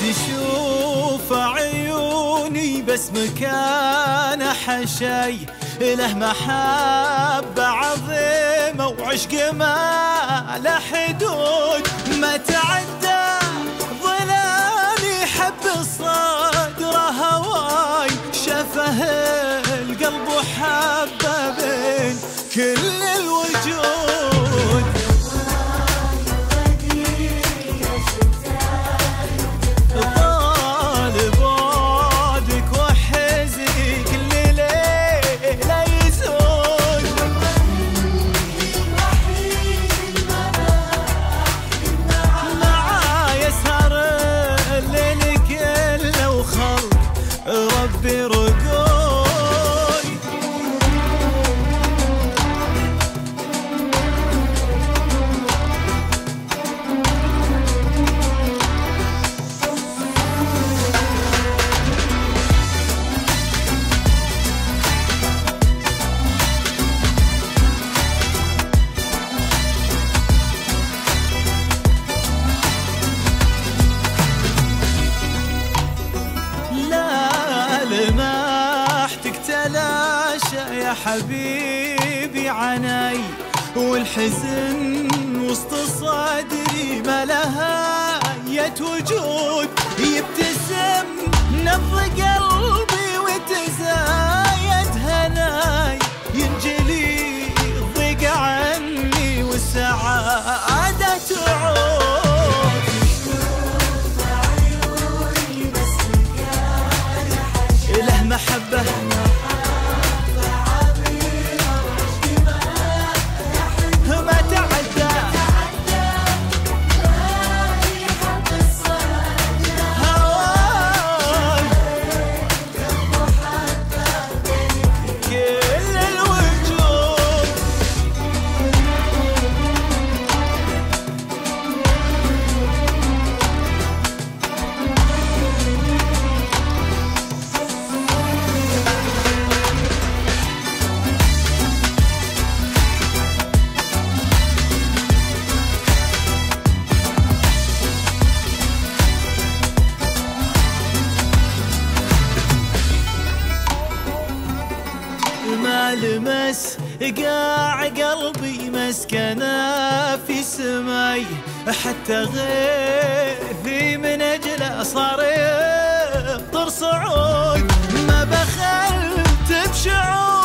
تشوف عيوني بس مكانه حشاي، له محبة عظيمة وعشق ما له حدود، ما تعدى ظلالي حب الصدر هواي، شافه القلب وحبه بين كل الوجود. لمحتك تلاشى يا حبيبي عني، والحزن وسط صدري ما لهاية وجود، يبتسم نبض قلبي وتزايد هناي، ينجلي الضيق عني والسعادة تعود. محبة عظيمة ما تعدى، ظلالي حب الصدر هواي، قلبه حبه بين كل الوجود. ما لمس قاع قلبي مسكنه في سماي، حتى غيثي من اجله صار يمطر صعود، ما بخلت بشعور